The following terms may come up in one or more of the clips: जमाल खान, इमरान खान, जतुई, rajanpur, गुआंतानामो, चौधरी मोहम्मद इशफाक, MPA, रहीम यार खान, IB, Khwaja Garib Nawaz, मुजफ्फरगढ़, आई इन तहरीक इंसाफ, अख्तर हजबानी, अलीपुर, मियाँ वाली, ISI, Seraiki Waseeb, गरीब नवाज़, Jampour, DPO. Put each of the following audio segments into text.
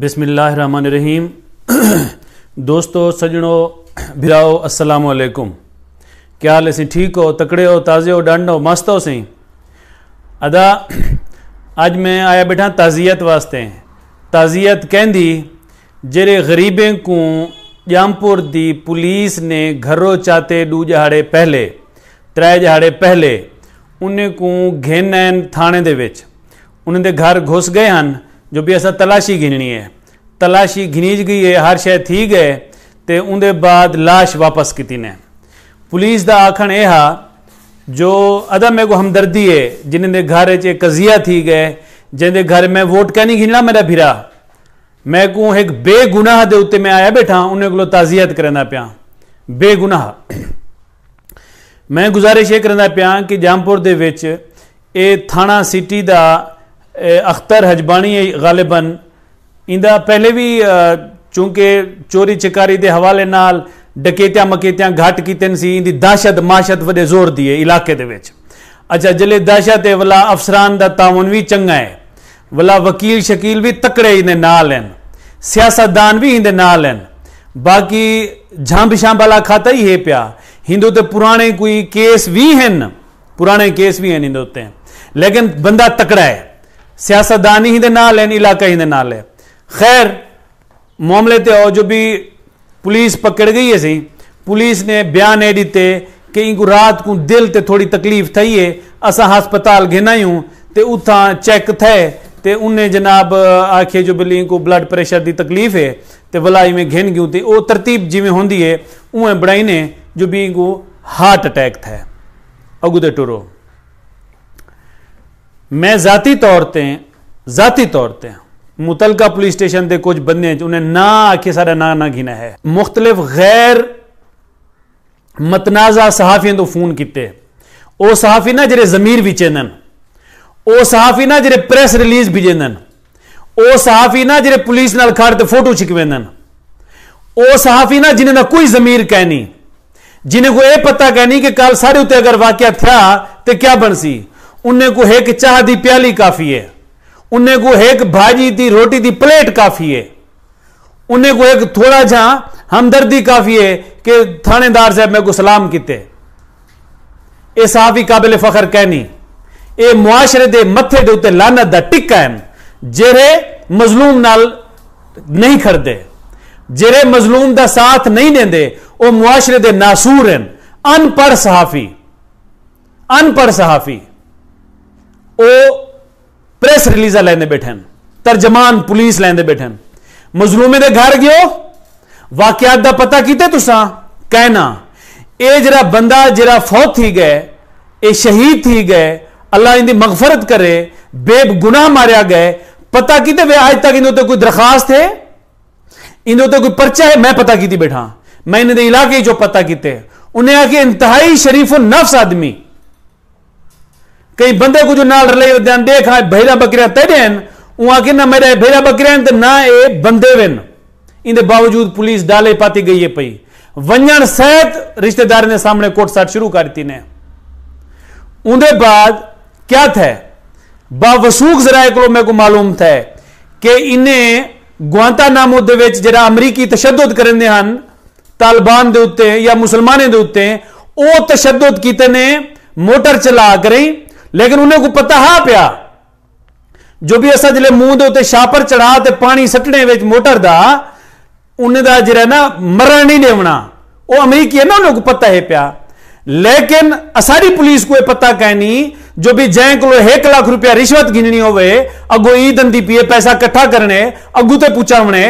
बिस्मिल्लाहिर्रहमानिर्रहीम। दोस्तों, सजनों, भिराओ, अस्सलाम वालेकुम। क्या हाल है? ठीक हो, तकड़े हो, ताज़े हो, डांड हो, मस्त हो सही। अदा अज मैं आया बैठा ताज़ियत वास्ते। ताज़ियत कहंदी जेरे गरीबें को जामपुर दी पुलिस ने घरों चाते त्रै जहाड़े पहले उन्हें को घेना थाने दे विच उन्हें दे घर घुस गए हैं। जो भी असा तलाशी घिननी है, तलाशी घिनीज गई है, हर शय थी गए तो उनके बाद लाश वापस की ने। पुलिस का आखण यह जो अदा मेरे को हमदर्दी है जिन्हें घर एक कजिया थी गए जिन्हें घर में वोट क्या नहीं घिनना। मेरा भिरा मैं को एक बेगुनाह के उत्ते मैं आया बैठा उन्हें को ताज़ियत करना पाया। बेगुनाह मैं गुजारिश ये करना पाया कि जामपुर के विच थाना सिटी का अख्तर हजबानी गालिबन इंदा पहले भी चूंकि चोरी चकारी के हवाले नाल डकैतियां मकैतियां घट कीते सी। इंदी दहशत माशत वडे जोर दी है इलाके दे विच। अच्छा, जले दहशत है वाला अफसरान दा तावन भी चंगा है, वाला वकील शकील भी तकड़े इंदे नाल हैं, सियासतदान भी इंदे नाल हैं। बाकी झांब शांब वाला खाता ही है पिया। हिंदू तो पुराने कोई केस भी हैं, पुराने केस भी हैं हिंदू ते, लेकिन बंदा तकड़ा है, सियासतदान ही इंदे नाल हैं, इलाका इंदे नाल है। खैर मामले ते हो जो भी पुलिस पकड़ गई है सही। पुलिस ने बयान ये दिते कि इनको रात को दिल ते थोड़ी तकलीफ थी है, असा हस्पताल घिनायूँ तो उथा चेक थे तो उन्हें जनाब आखे जो बिल इनको ब्लड प्रेशर की तकलीफ है तो भला इवें घिन गयूँ तो वह तरतीब जिमें होंगी है उवें बड़ाई ने जो भी इनको हार्ट अटैक थे। अगू दे टुरो मैं ज़ाती तौर पर मुतलका पुलिस स्टेशन के कुछ बंदे उन्हें ना आखे सारा ना गिना है। मुख्तलिफ गैर मतनाज़ा सहाफ़ियों को फोन किए। वह सहाफ़ी ना जेरे ज़मीर विचेंदन, वह सहाफ़ी ना जेरे प्रेस रिलीज भेजेंदन, वह सहाफ़ी ना जेरे पुलिस नाल खड़ ते फोटो छिकवेंदन, वह सहाफ़ी ना जिन्हें ना कोई ज़मीर कहनी, जिन्हें को यह पता कहनी कि कल सारे उत्ते अगर वाक़या था तो क्या बनसी। उन्हें को एक चाह की प्याली काफ़ी है, उन्हें को एक भाजी दी रोटी दी प्लेट काफ़ी है, उन्हें को एक थोड़ा जा हमदर्दी काफ़ी है कि थानेदार साहब मेरे को सलाम किते। ए साहब ही काबिल फखर कहनी। ए मुआशरे दे मथे दे उत्ते लानत दा टिक्का है जेरे मजलूम नाल नहीं खड़दे, जेरे मजलूम दा साथ नहीं देंदे, ओ मुआशरे दे नासूर हैं। अनपढ़ सहाफ़ी ओ प्रेस रिलीजा लेंदे बैठन, तर्जमान पुलिस लेंदे बैठन। मजलूमे दे घर गयो, वाकयात दा पता कीते तुसां कहना। ए जरा बंदा जरा फौत थी गए, ए शहीद थी गए, अल्लाह इंदी मगफरत करे, बेगुनाह मारिया गए। पता कीते वे आज तक इंदे कोई दरखास्त है, इंदे कोई पर्चा है? मैं पता कीती बैठा, मैं इन्हें दे इलाके जो पता कीते। उन्हें आके इंतहाई शरीफ नफ्स आदमी कई बंदे को जो नाल रले देख हाँ भेड़ा बकरिया तेन उ आके ना मेरे भेड़ा बकरिया ना ये बंदे वेन। इनके बावजूद पुलिस डाले पाती गई है पई। वंजन सहित रिश्तेदार ने सामने कोटसाट शुरू कर दी ने। उनके बाद क्या था बावसूख जराए को मेरे को मालूम था कि इन्हें गुआंतानामो दे जरा अमरीकी तशद्दुद करते हैं तालिबान के उत्ते या मुसलमानों के उत्ते। वो तशद्दुद किए ने मोटर चला करी, लेकिन उन्हें को पता हा पिया जो भी असा जिले मूँह के उत्ते छापर चढ़ा तो पानी सटने विच मोटर का उन्हें जरा ना मरण नहीं देवना। वो अमरीकी है ना, उन्हें को पता है पिया। लेकिन असारी पुलिस को यह पता कहनी जो भी जैं को 1 लाख रुपया रिश्वत गिननी होवे अगो ईद दी पिए पैसा कट्ठा करने अगू तो पहुंचावने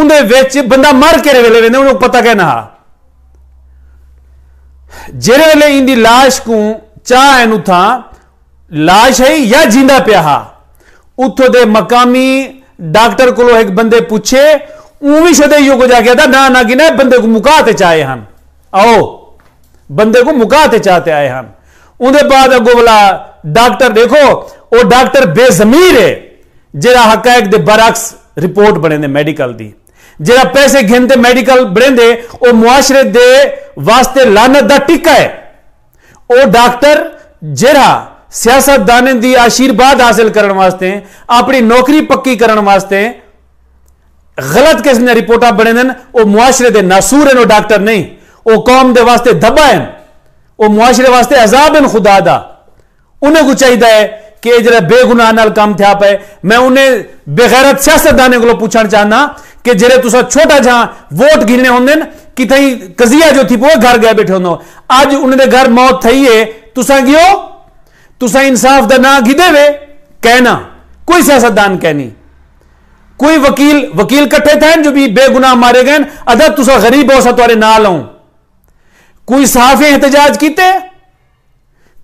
उन्हें विच बंदा मर के वेले वेंदे उन्हें पता कहना हा। जेरे वेले इंदी लाश को चाह उथा लाश है या जींदा पिया हा। उथों दे मकामी डॉक्टर को एक बंदे पूछे उ भी शदे योग जाके ना ना गिना बंदे को मुकाते चाहे हम। आओ बंदे को मुकाते चाहते आए हम। उनके बाद अगो वाला डॉक्टर देखो, वो डॉक्टर बेजमीर है जरा हकायक दे बरक्स रिपोर्ट बने मेडिकल दी, जरा पैसे घिनते मेडिकल बने वो मुआशरे दे वास्ते लानत दा टिक्का है। वो डॉक्टर जरा सियासतदान दी आशीर्वाद हासिल करने वास्ते अपनी नौकरी पक्की करने वास्ते गलत किस्म ने रिपोर्टा बने वह मुआशरे के नासूर हैं, वह डॉक्टर नहीं, वह कौम के वास्ते दबा है, वह मुआशरे वास्ते अजाब है खुदा दा। उन्हें को चाहिए है कि जरा बेगुनाह नाल काम थिया पे। मैं उन्हें बेगैरत सियासतदान को पूछना चाहना कि जरे तुसा छोटा जहां वोट गिनने होंगे कितने कजिया जो थी वो घर गए बैठे होंगे, अज उन्हें घर मौत थी है, तुसा गियो तुसा इंसाफ का ना गिदे वे कहना, कोई सियासतदान कहनी, कोई वकील वकील कट्ठे थे जो भी बेगुनाह मारे गए अदर तुसा गरीब हो सा तुरे नाल हो, कोई साफे एहतजाज किते।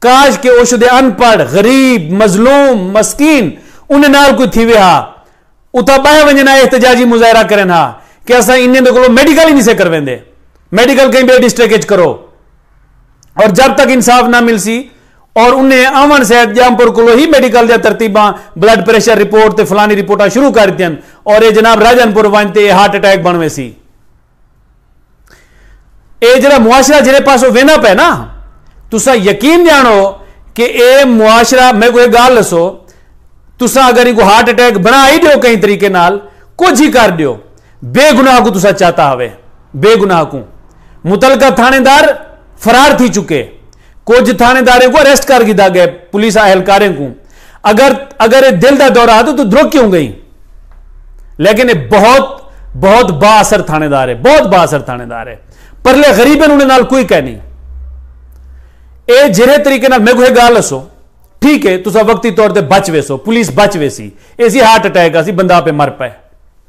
काश के उस दे अनपढ़ गरीब मजलूम मस्कीन उन्हें नाल कोई थी वे हा उता बाहे वंजना एहतजाजी मुजाहरा करन हा कि असा इन्हें दे कोलो मेडिकल ही नहीं से करवेंदे, मेडिकल कहीं बे डिस्ट्रिक्ट करो। और जब तक इंसाफ ना मिल सी और उन्हें अमन से जमपुर को ही मेडिकल या तरतीबा ब्लड प्रेशर रिपोर्ट ते फलानी रिपोर्टा शुरू कर दियान और ये जनाब राजनपुर वांते हार्ट अटैक बनवे सी। ए जरा मुआशरा जेरे पासो वेना पे ना तुसा यकीन जानो कि ए मुआशरा मैं कोई गाल दसो तुसा अगर इनको हार्ट अटैक बना ही दो कई तरीके नाल कुछ ही कर दो बेगुनाह को तुसा चाहता हवे। बेगुनाह को मुतलका थानेदार फरार थी चुके, कुछ थानेदारे को अरेस्ट कर गिदा गए पुलिस अहलकारे को। अगर अगर दिल का दौरा आता तो द्रोह क्यों गई, लेकिन बहुत बहुत बाअसर थानेदार है, बहुत बाअसर थानेदार है, परले गरीब उन्हें नाल कोई कहनी। ए जिरे तरीके नाल मैं कोई गाल दसो ठीक है तुसा वक्ती तौर पर बच वेसो, पुलिस बच वेसी, ऐसी हार्ट अटैक आसी बंदा पे मर पाए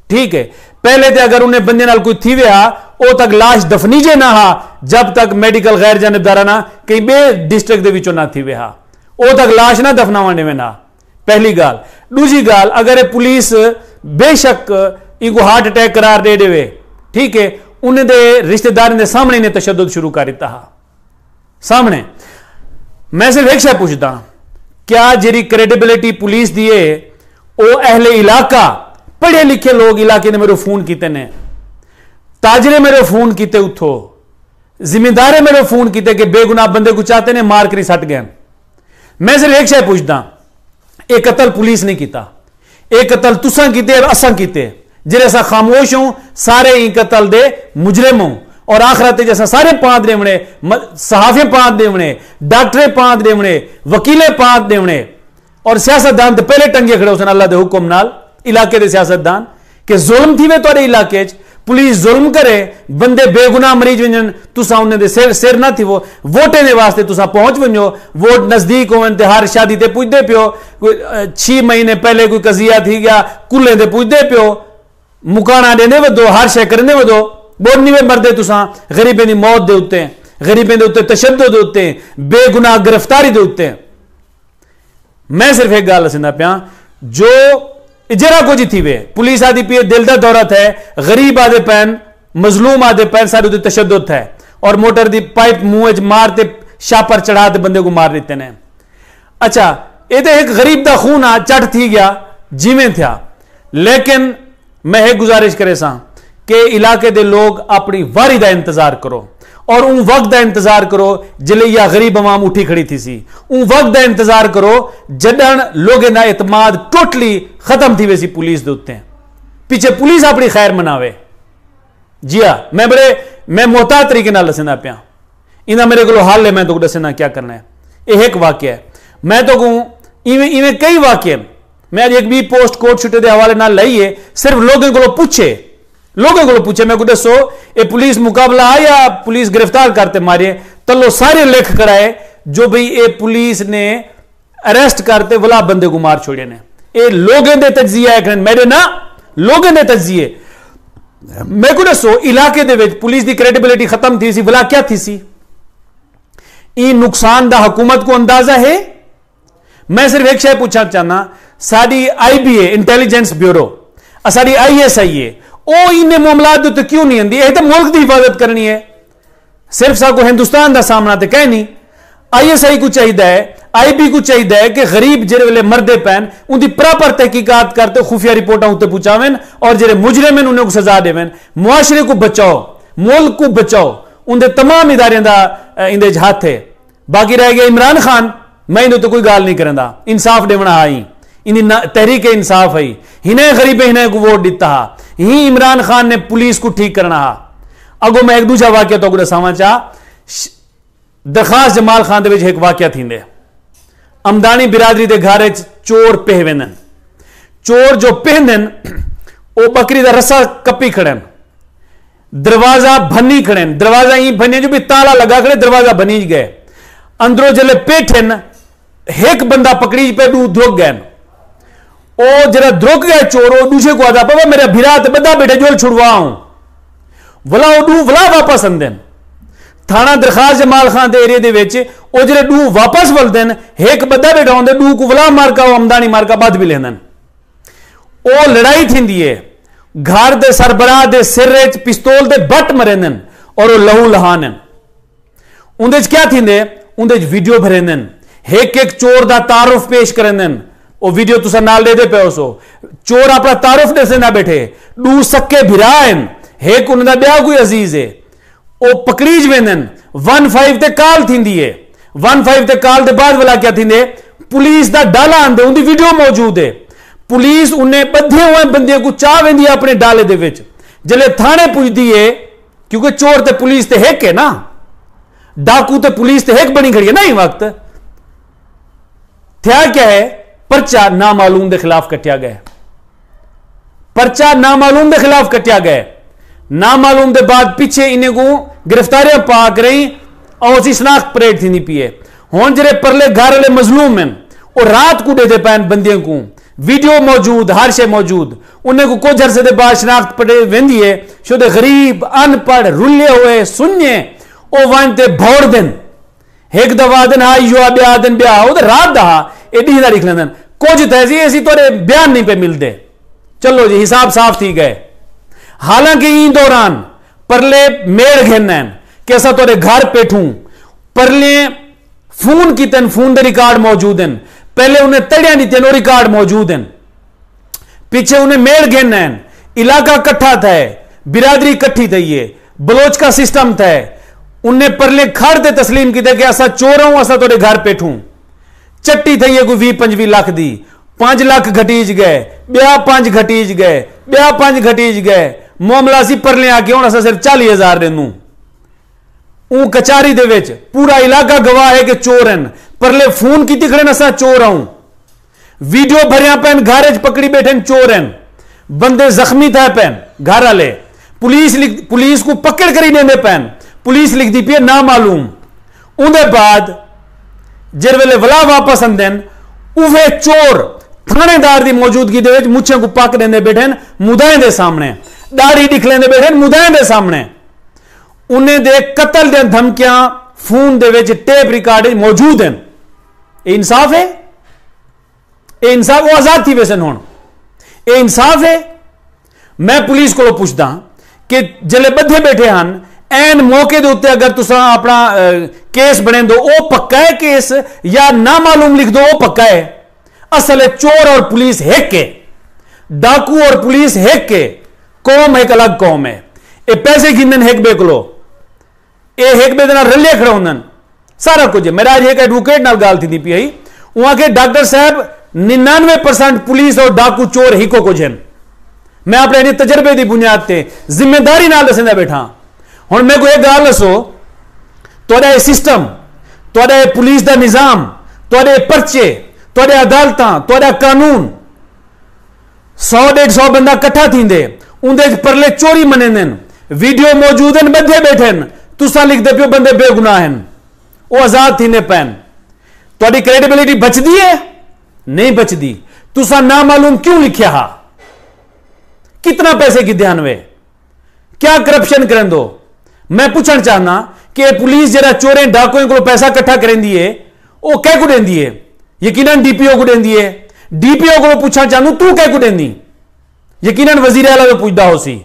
ठीक है। पहले तो अगर उन्हें बंदे नाल कोई थी वे हा ओ तक लाश दफनीजे ना हा जब तक मेडिकल गैर जानिबदारा ना कहीं बे डिस्ट्रिक्ट दे विचों ना थी वे हा ओ तक लाश ना दफनावाने में ना, पहली गाल। दूजी गाल अगर पुलिस बेशक इनको हार्ट अटैक करार दे देवे ठीक है उन्हें दे रिश्तेदार ने सामने ने तशद्दुद शुरू कर दिता हा सामने। मैं सिर्फ एक शय पूछता क्या जेरी क्रेडिबिलिटी पुलिस दिए ओ अहले इलाका पढ़े लिखे लोग इलाके ने मेरे फोन किते ने, ताजरे मेरे फोन किते उठो, जिम्मेदारे मेरे फोन किते कि बेगुनाह बंदे को चाहते ने मार करी सट गए। मैं सिर्फ एक शय पूछदा एक कतल पुलिस ने किया, एक कतल तुसा किते असा किते जेरे असा खामोश हूं सारे ही कतल दे मुजरिम हूं और आखिरत जैसा सारे पांच देवणे सहाफे पांच देवणे डॉक्टरे पांच देवणे वकीले पांच देवणे और सियासतदान तो पहले टंगे खड़े उस अल्लाह के हुक्म नाल इलाके के सियासतदान कि जुल्म थी वे तुहाडे इलाके पुलिस जुल्म करे बंदे बेगुनाह मरीज वंजन तुसा उन्हें सिर ना थी वो वोटे के वास्ते तुसा पहुंच वंजो वोट नजदीक होवन ते हर शादी ते पुजदे पियो, 6 महीने पहले कोई कजिया थी गया कुल्ले ते पुजदे पियो, मुकाना देने वदो हर शय करने वदो बोलनी वे मरदे तुसा गरीबें दी मौत दे उत्ते गरीबें दे उत्ते तशद्दुद दे उत्ते बेगुनाह गिरफ्तारी दे उत्ते। मैं सिर्फ एक गल दसदा पिया जो जरा कुछ थी वे पुलिस आदि पे दिल का दौरा था गरीब आदे पैन मजलूम आदे पैन सारे उदे तशद्दुद था और मोटर दी पाइप मुंह मारते शापर चढ़ाते बंदे को मार देते ने। अच्छा ये तो एक गरीब का खून आ चट थी गया जिमें था, लेकिन मैं एक गुजारिश करे सा कि इलाके दे लोग अपनी वारी का इंतजार करो और उन वक्त का इंतजार करो जिले या गरीब अवाम उठी खड़ी थी सी, उन वक्त का इंतजार करो जडन लोगे ना एतमाद टोटली खत्म थी वैसी पुलिस दे उत्ते पीछे पुलिस अपनी खैर मनावे। जी हाँ मैं मोहतात तरीके नाल दसना पिया इन्हें मेरे को हाल है मैं तो दसना क्या करना है। यह एक वाक्य है मैं तो कहूँ इवें कई वाक्य मैं एक भी पोस्ट कोर्ट छुट्टे के हवाले ना लाइए सिर्फ लोगों को पूछे मैं को दसो ये पुलिस मुकाबला है या पुलिस गिरफ्तार करते मारिए तलो सारे लेख कराए जो भाई ये पुलिस ने अरेस्ट करते वला बंदे को मार छोड़े ने। ये लोगों के तजिया है मेरे ना लोगों के तजिए मैं को दसो इलाके दे विच पुलिस की क्रेडिबिलिटी खत्म थी सी वला क्या थी सी। ई नुकसान दा हुकूमत को अंदाजा है। मैं सिर्फ एक शय पूछना चाहना साड़ी IBA इंटेलिजेंस ब्यूरो साड़ी ISI इन मामलात तो क्यों नहीं आती, यह तो मुल्क की हिफाजत करनी है सिर्फ साको हिंदुस्तान का सामना तो कह नहीं। ISI को चाहिए है IB को चाहिए है कि गरीब जिस वेले मरदे पैन उनकी प्रॉपर तहकीकात करते खुफिया रिपोर्टा उत्ते पहुंचावेन और जो मुजरिम हैं उन्हें सजा देवेन, मुआशरे को बचाओ मुल्क को बचाओ उनके तमाम इदारे का इंदे हाथ है। बाकी रह गया इमरान खान मैं इन्हें तो कोई गाल नहीं करता इंसाफ देवना आई इन तहरीक इंसाफ आई हिने गरीबे हिने को वोट दिता ही इमरान खान ने पुलिस को ठीक करना हा। अगो मैं एक दूजा वाक्य तो दसावा चाह। दरखास्त जमाल खान के एक वाक्य थींदे। अमदानी बिरादरी के घर चोर पेह वेंदन। चोर जो पेहन वो बकरी का रस्सा कपी खड़न, दरवाजा भन्नी खड़न, दरवाजा ही भन्नी जो भी ताला लगा खड़े, दरवाजा बनी गए। अंदरों जले पेठन एक बंदा पकड़ी पे दू धोक गए। ओ जरा धोक गए चोर, वो दूसरे को आता पापा मेरा भिरा बदा बेटे जोल छुड़वाऊं वला वो डू वला वापस आंदन। थाना दरखास्त जमाल खान के एरिए के जरे डू वापस वलदन, एक बदा बेटा आंदे डू को वला मारका वो अमदानी मारका बाद भी लेंदन। ओ लड़ाई थींदी है, घर दे सरबराह दे सिर पिस्तौल दे बट मरेंदन और वो लहू लहानन। उंदे क्या थींदे, उंदे वीडियो भरेंदन, एक एक चोर दा तारुफ पेश करेंदन। वो वीडियो तुसा नाल दे दे पे सो चोर अपना तारुफ दे से ना बैठे। दू सक्के भिराएन, एक उनदा ब्या कोई अजीज है, वो पकड़ी वेंदन। 15 ते कॉल थींदी है, 15 ते कॉल दे बाद वाला क्या थींदे, पुलिस दा डाला आंदे, उनदी वीडियो मौजूद है। पुलिस उन्हें बधे हुए बंदे को चा वेंदी है अपने डाले दे विच। जले थाने पुजदी है, क्योंकि चोर ते पुलिस ते एक है ना, डाकू ते पुलिस ते एक बनी खड़ी है ना। इस वक्त थया क्या है, पर्चा नामालूम के खिलाफ कटिया गया। पर्चा नामालूम के खिलाफ कटिया गया। नामालूम के बाद पीछे इन्हें को गिरफ्तारियां पा करी और उसी शनाख्त परेड थी पी है। हम जे परले घर वाले मजलूम हैं और रात को देते पैन बंदियों को वीडियो मौजूद, हर शे मौजूद। उन्हें को कुछ अरसे के बाद शनाख्त पड़े वेंदी है। शुद्ध गरीब अनपढ़ रुले हुए सुने ओ वनते भौड़ दिन एक दवा दिन हा युवा ब्याह दिन ब्याह हो रात दहा एडी ना लिख लेंदन। कुछ तहजी ऐसी तोरे बयान नहीं पे मिलते। चलो जी हिसाब साफ थी गए। हालांकि इन दौरान परले मेड़ घेन कि असा तोरे घर पेठूं, परले फोन कीते, फोन दे रिकॉर्ड मौजूद हैं, पहले उन्हें तड़िया दीते और रिकॉर्ड मौजूद हैं, पीछे उन्हें मेड़ घेन। इलाका कट्ठा था, बिरादरी कट्ठी थी, ये बलोच का सिस्टम था। उन्हें परले खड़ ते तस्लीम किया कि असा चोर हूं, असा तोरे घर पेठूं। चट्टी थी है कोई 20-25 लाख दी, 5 लाख घटीज गए, ब्याह 5 घटीज गए, ब्याह 5 घटीज गए। मामला सी परले आके हूं असा सिर्फ 40,000 देनू। ऊ कचारी दे विच पूरा इलाका गवाह है कि चोर हैं, परले फोन की खड़े असा चोर हूं, वीडियो भरिया पैन, घर पकड़ी बैठे चोर हैं, बंदे जख्मी था पैन, घर वाले पुलिस को पकड़ कर ही देंदे पैन, पुलिस लिख दी पी है नामालूम। उनके बाद जिस वेले वला वापस आंदे उवे चोर थानेदार की मौजूदगी दे विच मुछे को पक देंदे बैठे, मुदाएं दे सामने दाढ़ी दिख लेंदे बैठे, मुदाएं दे सामने। उन्हें दे कतल दे धमकियां फोन दे विच टेप रिकॉर्ड मौजूद हैं। ये इंसाफ है? ये इंसाफ? वो आजाद थी वैसे हुण, ये इंसाफ है? मैं पुलिस को पूछदा कि जिले बधे बैठे हैं एन मौके के उत्ते अगर तुसा अपना केस बने दो ओ पक्का है केस, या नामालूम लिख दो ओ पक्का है। असल चोर और पुलिस हेक है, डाकू और पुलिस हेक है। कौम एक अलग कौम है, ये पैसे गिनन हेक बे कोलो, ये हेक बे देना रले खड़ा होंदन सारा कुछ है। मेरा आज एक एडवोकेट नाल गाल थी पी आई, वहां के डॉक्टर साहब 99% पुलिस और डाकू चोर हिको कुछ हैं। मैं अपने तजर्बे की बुनियाद पर जिम्मेदारी नाल दसेंदा बैठा। हुण मैं को एक गल दसो, तुहाडा ये सिस्टम, तुहाडा ये पुलिस का निजाम, तुहाडे पर्चे, तुहाडे अदालतां, तुहाडा कानून, 100-150 बंदा कट्ठा थींदे, उंदे च परले चोरी मनेंदन, वीडियो मौजूद हैं, बधे बैठन, तुसां लिखदे पियो बंदे बेगुनाह हैं, वो आजाद थींदे पैन। तुहाडी क्रेडिबिलिटी बचदी है? नहीं बचदी। तुसां नामालूम क्यों लिखिया हा? कितना पैसे की ध्यान वे, क्या करप्शन करन दो? मैं पूछना चाहना कि पुलिस जरा चोरे डाकुएं को पैसा इकट्ठा करेंदी है, वो कह को देंदी है, यकीनन डीपीओ को देंदी है। डीपीओ को पूछना चाहूँ तू कह को देंदी, यकीनन वजीर आला को पूछदा होसी।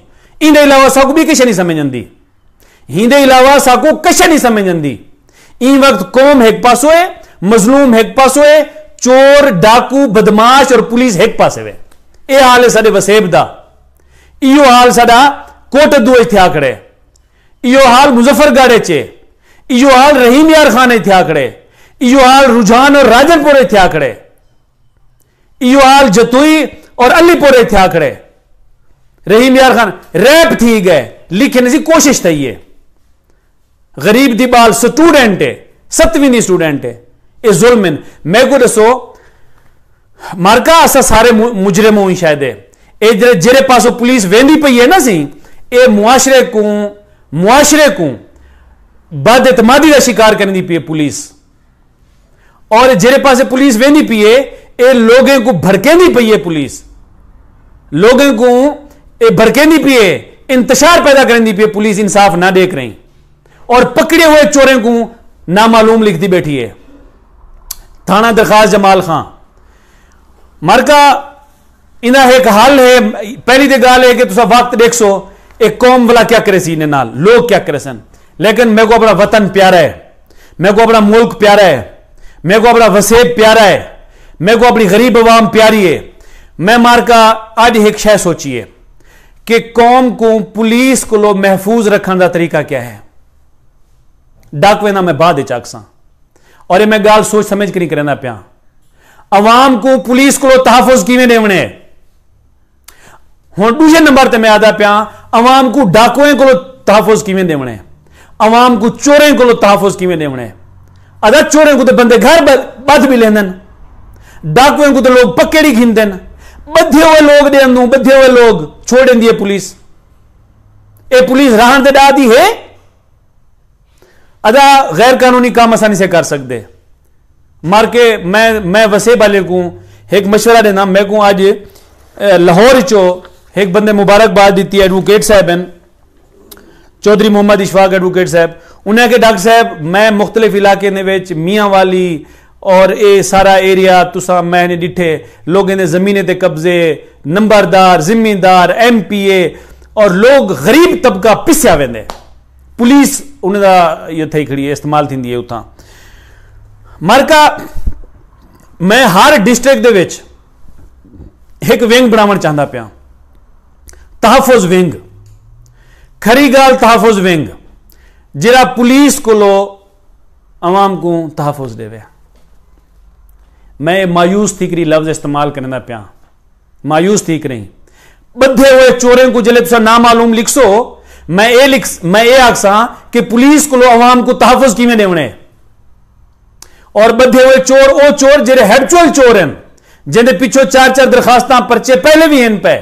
इंदे अलावा साकू भी किश नहीं समझ आंदी, इंदे अलावा साकू किश नहीं समझ आंदी। इन वक्त कौम एक पासो है, मजलूम एक पासो है, चोर डाकू बदमाश और पुलिस एक पासे वे। यह हाल है साडे वसेब दा, इहो हाल साडा कोट दुए थिया खड़े, यो हाल मुजफ्फरगढ़, यो हाल रहीम यार खान थे आकड़े, यो हाल रुझान और राजनपुर थे आकड़े, यो हाल जतुई और अलीपुर थे आकड़े। रहीम यार खान रैप थी गए लिखने की कोशिश थी। ये गरीब दीबाल स्टूडेंट है, 7वीं स्टूडेंट है। ये जुल्म मैं को दसो मारका असा सारे मुजरिम हुई शायद है। जेरे पास पुलिस वेंदी पई है ना सी ए मुआशरे को बदएतमादी का शिकार करनी पी है पुलिस। और जेरे पास पुलिस वेंदी पी है ए लोगों को भड़केंदी पई है पुलिस, लोगों को ए भड़केंदी पी है, इंतशार पैदा करनी पी है पुलिस। इंसाफ ना देख रही और पकड़े हुए चोरों को नामालूम लिख दी बैठी है। थाना दरखास्त जमाल खां मरका इना एक हाल है। पहली तो गाल है कि तुसा वक्त देख सो एक कौम वाला क्या करे सी ने नाल लोग क्या करे सन। लेकिन मेरे को अपना वतन प्यारा है, मेरे को अपना मुल्क प्यारा है, मेरे को अपना वसेब प्यारा है, मेरे को अपनी गरीब आवाम प्यारी है। मैं मारका आज एक शय सोचिए कि कौम को पुलिस को लो महफूज रखने का तरीका क्या है। डाकवे ना मैं बाद चाकसा और ये मैं गाल सोच समझ के नहीं करना पिया। अवाम को पुलिस को तहफुज किवें देवणे। हुण दूजे नंबर ते मैं आदा पिया अवाम को डाकुए को तहफुज किवें देवणे, अवाम को चोरें को तहफुज किवें देवणे। अदा चोरें को तो बंदे घर बध भी लेंदन, डाकुए को तो लोग पकड़ी खींदन, बधे हुए लोग देंदू, बधे हुए लोग छोड़ देंदी है पुलिस। ए पुलिस राहन ते डा दी है। अदा गैर कानूनी काम आसानी से कर सकते मार के। मैं वसेब वाले को एक मशवरा देना। मैं को आज लाहौर चो एक बंदे मुबारकबाद दी एडवोकेट साहब हैं चौधरी मोहम्मद इशफाक एडवोकेट साहब। उन्हें के डॉक्टर साहब मैं मुख्तलिफ इलाके ने मियाँ वाली और ए सारा एरिया तुसा मैंने डिठे लोगों ने जमीने ते कब्जे, नंबरदार, जिम्मेदार, MPA और लोग गरीब तबका पिस्या वेंदे। पुलिस उनका ये थी खड़ी है इस्तेमाल थी है उतना मारका। मैं हर डिस्ट्रिक्ट के एक विंग बनाना चाहता पिया, तहफुज विंग। खरी गाल तहफुज विंग जरा पुलिस को लो अवाम को तहफुज देवे। मैं मायूस थी करी लफ्ज इस्तेमाल करना पिया, मायूस थी करी। बधे हुए चोरें को जले तुसा नामालूम लिखसो। मैं ये आखसा कि पुलिस को लो अवाम को तहफुज किवें देवणे। और बधे हुए चोर ओ चोर जेरे हैचुअल चोर हैं जिंदे पिछो 4-4 दरखास्तां परचे पहले भी हैं पे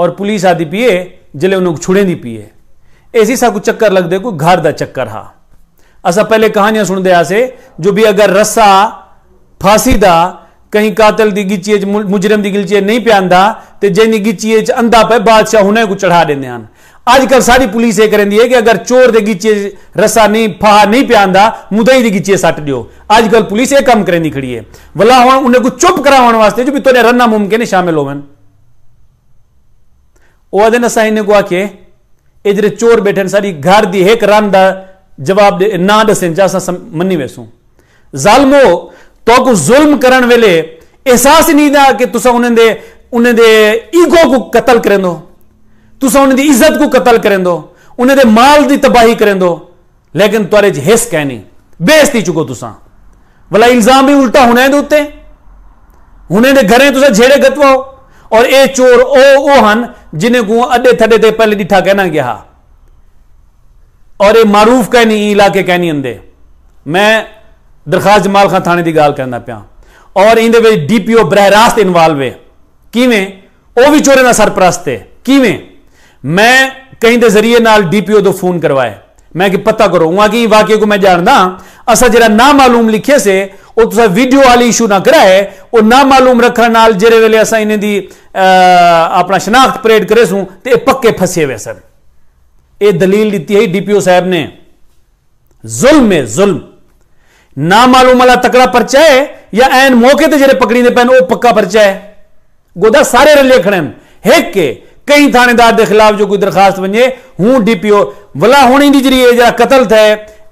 और पुलिस आदि पिए जिले उन्होंने छुड़े नहीं पिए। ऐसी सा को चक्कर लगदे को घर दा चक्कर हा। असा पहले कहानियां सुन दे आसे जो भी अगर रस्सा फांसी दा कहीं कातल दी गिचिए मुजरिम दी गिचिए नहीं पियांदा ते जैनी गिचिए अंधा पे बादशाह हुने को चढ़ा देंदे हन। आजकल सारी पुलिस ये करेंदी है कि अगर चोर दे गिचे रस्सा नहीं फाह नहीं पियांदा मुदई दे गिचे सट दियो। आजकल पुलिस ये काम करेंदी खड़ी है वला हुण उन्हें को चुप करावण वास्ते जो भी तोरे रन्ना मुमकिन है शामिल होवन। ओ दिन असा इन्हें को आके ए जरे चोर बैठन सारी घर दी एक रन दा जवाब दे ना दसें जा असा मनी वेसू। जालमो तो को जुल्म करण वेले एहसास ही नहीं था कि तुसा उन्हें दे ईगो को कत्ल करेंदो, तुसा उन्हें दी इज्जत को कत्ल करें दो, उन्हें दे माल दी तबाही करें दो। लेकिन तुरे हिस्स कहनी बेइज्जती चुको तुसा वाला इल्जाम भी उल्टा होना है उत्ते उन्हें दे घरें तुसा झेड़े गतवाओ। और ए चोर ओ हन जिन्हें को अड्डे थडे ते पहले डिठा कहना गया और ए मारूफ कहनी इलाके कहनी अंदे। मैं दरखास्त जमाल खान थाने की गाल करना पिया और इंदे विच DPO बरहरास्त इन्वॉल्व है। किवें ओ भी चोरें दा सरपरस्त है। किवें मैं कहीं के जरिए नाल DPO तो फोन करवाए मैं कि पता करो वहां की वाक्य को मैं जानना। असा जरा ना मालूम लिखे से वो तुसा वीडियो वाली इशू ना कराए वो ना मालूम रखने नाल जेरे वेले असा इन्हें दी अपना शनाख्त परेड करे सूं ते पक्के फसे हुए सर। ये दलील दी है DPO साहब ने। जुल्म है जुल्म। ना मालूम वाला तकड़ा परचा है या एन मौके पर जरे पकड़ी दे पैन वो पक्का परचा है। गोदा सारे रले खड़े हैं एक के कई थानेदार के खिलाफ जो कोई दरखास्त बने हूँ DPO वला होनी दी जरी जरा कतल थे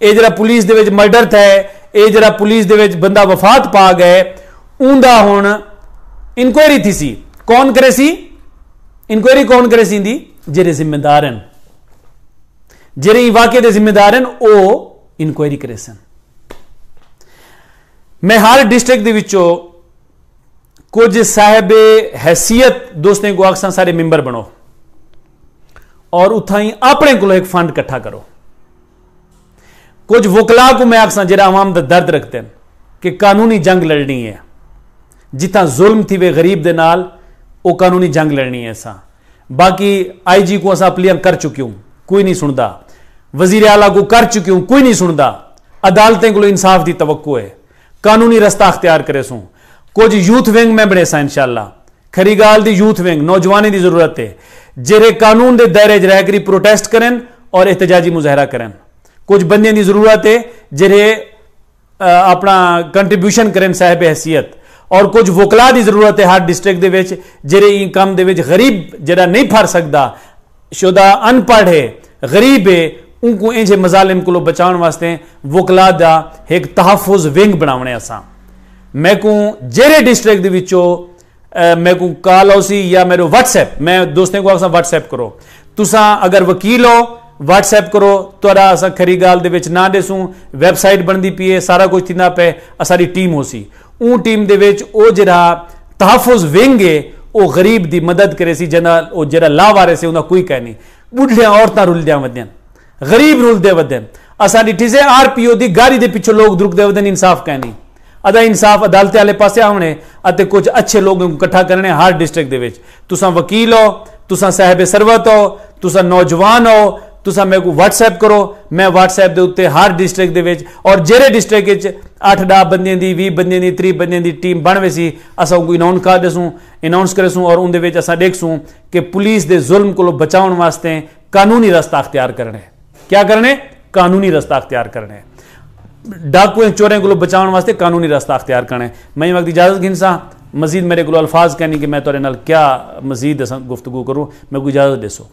ए जरा पुलिस दे विच मर्डर थे ए जरा पुलिस दे विच बंदा वफात पा गए उंदा हुण इंक्वायरी थी सी। कौन करे सी इंक्वायरी? कौन करे सी दी जेरे जिम्मेदार हैं जेरे वाके दे जिम्मेदार हैं ओ इंक्वायरी करे सन। मैं हर डिस्ट्रिक्ट दे विचों कुछ साहिब हैसियत दोस्तें को आखसा सारे मेंबर बनो। और उत्थां ही अपने को एक फंड इकट्ठा करो। कुछ वकला को मैं आखसा जरा आवाम का दर्द रखते हैं कि कानूनी जंग लड़नी है, जितना जुल्म थी वे गरीब दे नाल वो कानूनी जंग लड़नी है। असा बाकी आई जी को असा अपलियां कर चुके हूं, कोई नहीं सुनता। वजीर आला को कर चुके हूं, कोई नहीं सुनता। अदालतें को इंसाफ की तवक्को है, कानूनी रस्ता अख्तियार करे सूँ। कुछ यूथ विंग में बने सा इंशाला, खरी गाल दी यूथ विंग नौजवानी की जरूरत है जेरे कानून के दायरे च रह करी प्रोटेस्ट करन और एहतजाजी मुजाहरा करन। कुछ बंदियों की जरूरत है जेरे अपना कंट्रीब्यूशन करन साहिब हैसियत, और कुछ वकला की जरूरत है हर डिस्ट्रिक्ट के जेरे इन काम के गरीब जरा नहीं फर सकता, शुदा अनपढ़ है गरीब है, उनको इंजे मजालिम को बचाने वास्ते वकला का एक तहफुज विंग बनाने। असा मैं को जेरे डिस्ट्रिक्ट मैं को कॉल आसी या मेरे व्हाट्सएप, मैं दोस्तों को आसा व्हाट्सएप करो, तुसा अगर वकील हो व्हाट्सएप करो, तुरा असा खरी गाल दे विच ना देसूं, वैबसाइट बनती पी है, सारा कुछ थी ना पे, असारी टीम हो सी ऊ टीम दे विच ओ जरा तहफुज विंग है वो गरीब की मदद करे सी, जना वो जरा लावारे से उन्हें कोई कह नहीं। बुढ़िया औरतां रुलदियां वदियां, गरीब रुलदे वदियां। असां डिठी से आरपीओ की गाड़ी के पिछे लोग दुरुकदे वदियां, इंसाफ कह नहीं। अदा इंसाफ अदालतें आले पासे आने, कुछ अच्छे लोग इकट्ठा करने हर डिस्ट्रिक्ट के विच। तुसा वकील हो, तुसा साहिब सरवत हो, तुसा नौजवान हो, तुसा मेरे को व्हाट्सएप करो, मैं व्हाट्सएप के उत्ते हर डिस्ट्रिक्ट के विच और जेरे डिस्ट्रिक्ट 8-10 बंदियों की 20 बंदियों की 30 बंदियों की टीम बन वैसी असा उनको अनाउंस करे सूँ और उनके विच असा देखसूँ कि पुलिस के जुल्म को बचाने वास्ते कानूनी रास्ता अख्तियार करने। क्या करने? कानूनी रास्ता अख्तियार करने। डाकुएं चोरें को बचाने वास्ते कानूनी रास्ता अख्तियार करना है। मैं ये वक्त इजाजत घिनसा, मजीद मेरे को अल्फाज कहने कि मैं तुहाडे नाल क्या मजीद गुफ्तगू करूँ, मैं कोई इजाजत देसो।